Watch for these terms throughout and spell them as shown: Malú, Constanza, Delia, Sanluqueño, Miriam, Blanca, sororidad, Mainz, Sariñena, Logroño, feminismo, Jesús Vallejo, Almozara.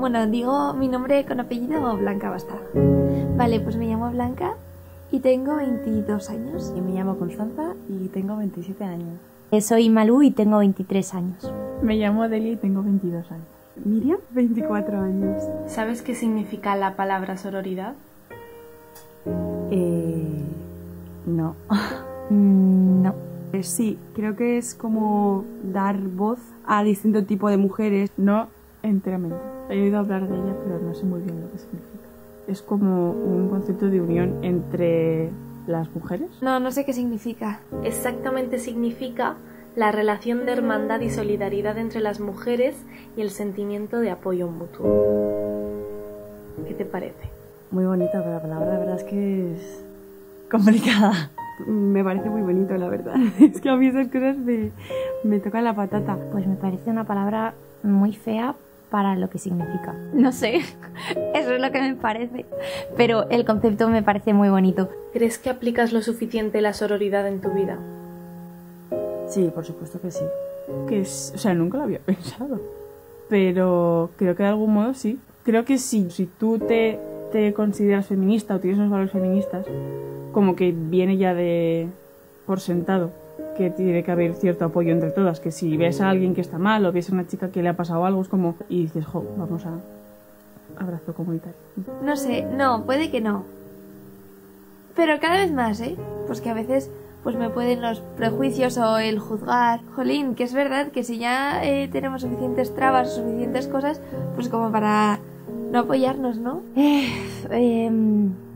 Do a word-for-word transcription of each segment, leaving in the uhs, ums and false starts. Bueno, digo mi nombre con apellido, Blanca basta. Vale, pues me llamo Blanca y tengo veintidós años. Y me llamo Constanza y tengo veintisiete años. Soy Malú y tengo veintitrés años. Me llamo Delia y tengo veintidós años. Miriam, veinticuatro años. ¿Sabes qué significa la palabra sororidad? Eh... No. No. Sí, creo que es como dar voz a distinto tipo de mujeres. No enteramente. He oído hablar de ella, pero no sé muy bien lo que significa. Es como un concepto de unión entre las mujeres. No, no sé qué significa. Exactamente significa la relación de hermandad y solidaridad entre las mujeres y el sentimiento de apoyo mutuo. ¿Qué te parece? Muy bonito, pero la palabra la verdad es que es complicada. Me parece muy bonito, la verdad. Es que a mí esas cosas me, me tocan la patata. Pues me parece una palabra muy fea para lo que significa. No sé, eso es lo que me parece. Pero el concepto me parece muy bonito. ¿Crees que aplicas lo suficiente la sororidad en tu vida? Sí, por supuesto que sí. Que es, o sea, nunca lo había pensado. Pero creo que de algún modo sí. Creo que sí. Si tú te, te consideras feminista o tienes unos valores feministas, como que viene ya de por sentado que tiene que haber cierto apoyo entre todas. Que si ves a alguien que está mal o ves a una chica que le ha pasado algo, es como... Y dices, jo, vamos a... abrazo comunitario. No sé, no, puede que no. Pero cada vez más, ¿eh? Pues que a veces... pues me pueden los prejuicios o el juzgar. Jolín, que es verdad que si ya eh, tenemos suficientes trabas o suficientes cosas, pues como para no apoyarnos, ¿no? Eh, eh,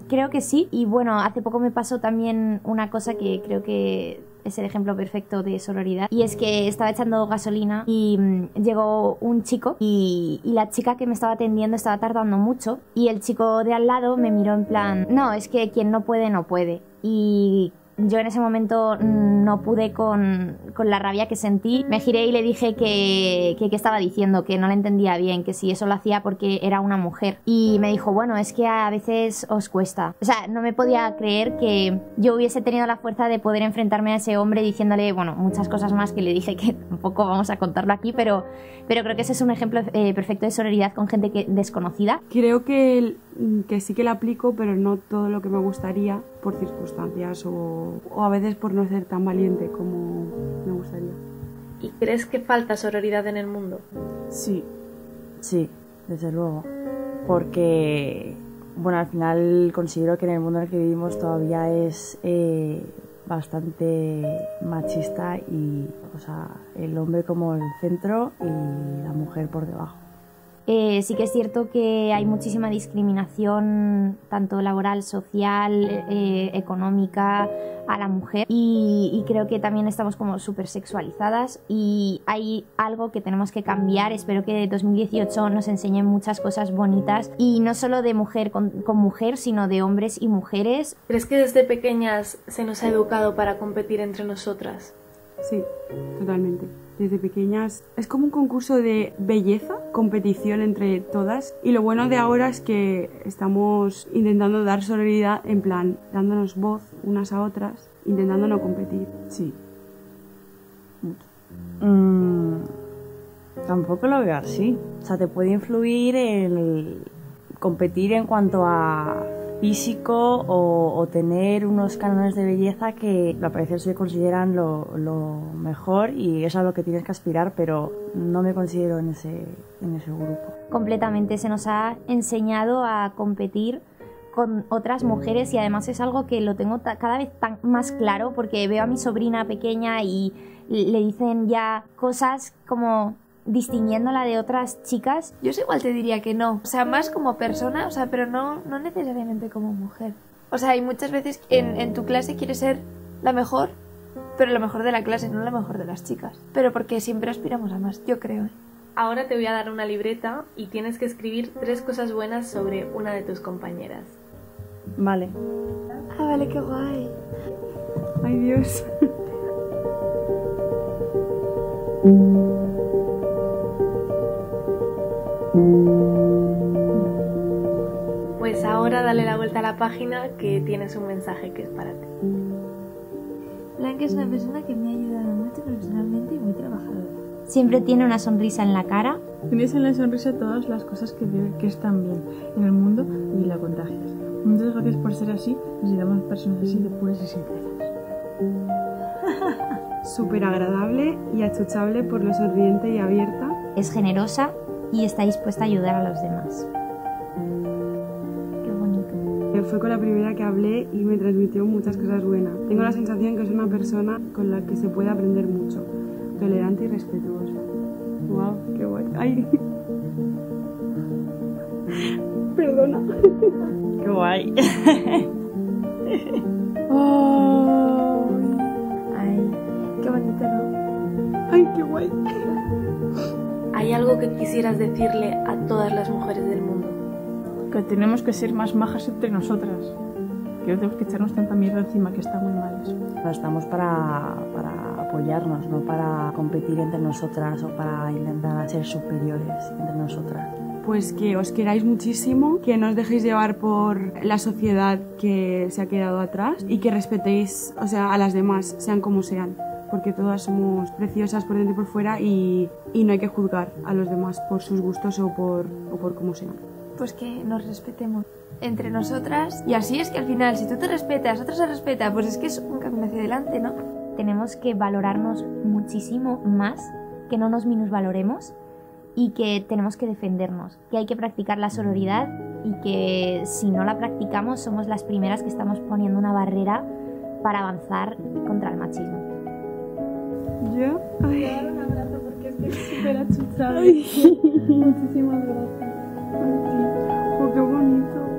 creo que sí. Y bueno, hace poco me pasó también una cosa que creo que es el ejemplo perfecto de sororidad. Y es que estaba echando gasolina y mmm, llegó un chico y, y la chica que me estaba atendiendo estaba tardando mucho. Y el chico de al lado me miró en plan, no, es que quien no puede, no puede. Y... yo en ese momento no pude con, con la rabia que sentí. Me giré y le dije que, que, que estaba diciendo, que no la entendía bien, que si eso lo hacía porque era una mujer. Y me dijo, bueno, es que a veces os cuesta. O sea, no me podía creer que yo hubiese tenido la fuerza de poder enfrentarme a ese hombre diciéndole, bueno, muchas cosas más que le dije que tampoco vamos a contarlo aquí, pero, pero creo que ese es un ejemplo eh, perfecto de sororidad con gente que, desconocida. Creo que... el... que sí que la aplico, pero no todo lo que me gustaría por circunstancias o, o a veces por no ser tan valiente como me gustaría. ¿Y crees que falta sororidad en el mundo? Sí, sí, desde luego. Porque, bueno, al final considero que en el mundo en el que vivimos todavía es eh, bastante machista y, o sea, el hombre como el centro y la mujer por debajo. Eh, sí que es cierto que hay muchísima discriminación, tanto laboral, social, eh, económica, a la mujer y, y creo que también estamos como súper sexualizadas y hay algo que tenemos que cambiar. Espero que dos mil dieciocho nos enseñen muchas cosas bonitas y no solo de mujer con, con mujer, sino de hombres y mujeres. ¿Crees que desde pequeñas se nos ha educado para competir entre nosotras? Sí, totalmente. Desde pequeñas es como un concurso de belleza, competición entre todas, y lo bueno de ahora es que estamos intentando dar sororidad, en plan dándonos voz unas a otras, intentando no competir. Sí. Mm, tampoco lo veo así. O sea, te puede influir el competir en cuanto a físico o, o tener unos cánones de belleza que al parecer se consideran lo, lo mejor y es a lo que tienes que aspirar, pero no me considero en ese, en ese grupo. Completamente, se nos ha enseñado a competir con otras mujeres y además es algo que lo tengo cada vez tan más claro porque veo a mi sobrina pequeña y le dicen ya cosas como... distinguiéndola de otras chicas. Yo igual te diría que no, o sea, más como persona, o sea, pero no, no necesariamente como mujer. O sea, hay muchas veces en, en tu clase quieres ser la mejor, pero la mejor de la clase, no la mejor de las chicas. Pero porque siempre aspiramos a más, yo creo. Ahora te voy a dar una libreta y tienes que escribir tres cosas buenas sobre una de tus compañeras. Vale. Ah, vale, qué guay. Ay, Dios. Pues ahora dale la vuelta a la página que tienes un mensaje que es para ti. Blanca es una persona que me ha ayudado mucho profesionalmente y muy trabajadora. Siempre tiene una sonrisa en la cara Tienes en la sonrisa todas las cosas que, que están bien en el mundo y la contagias. Muchas gracias por ser así. Necesitamos personas así de puras y sinceras. Súper agradable y achuchable por lo sonriente y abierta. Es generosa y está dispuesta a ayudar a los demás. Qué bonito. Fue con la primera que hablé y me transmitió muchas cosas buenas. Tengo la sensación que es una persona con la que se puede aprender mucho. Tolerante y respetuosa. Wow, qué guay. Ay. Perdona. Qué guay. Oh. Ay, qué bonito. Ay, qué guay. ¿Hay algo que quisieras decirle a todas las mujeres del mundo? Que tenemos que ser más majas entre nosotras. Que no tenemos que echarnos tanta mierda encima, que está muy mal eso. Estamos para, para apoyarnos, no para competir entre nosotras o para intentar ser superiores entre nosotras. Pues que os queráis muchísimo, que no os dejéis llevar por la sociedad que se ha quedado atrás y que respetéis, o sea, a las demás, sean como sean, porque todas somos preciosas por dentro y por fuera y, y no hay que juzgar a los demás por sus gustos o por, o por cómo sean. Pues que nos respetemos entre nosotras, y así es que al final, si tú te respetas, otra se respeta, pues es que es un camino hacia adelante, ¿no? Tenemos que valorarnos muchísimo más, que no nos minusvaloremos, y que tenemos que defendernos, que hay que practicar la sororidad y que si no la practicamos somos las primeras que estamos poniendo una barrera para avanzar contra el machismo. Yo voy a dar un abrazo porque estoy súper achuchada. Muchísimas gracias. Oh, qué bonito.